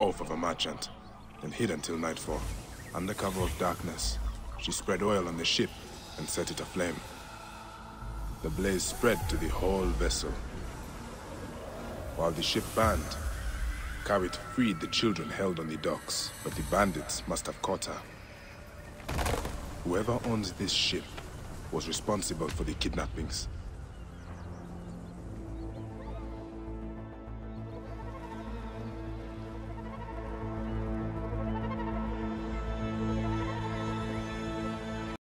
oath of a merchant, and hid until nightfall. Under cover of darkness, she spread oil on the ship and set it aflame. The blaze spread to the whole vessel. While the ship burned, Karit freed the children held on the docks, but the bandits must have caught her. Whoever owns this ship was responsible for the kidnappings.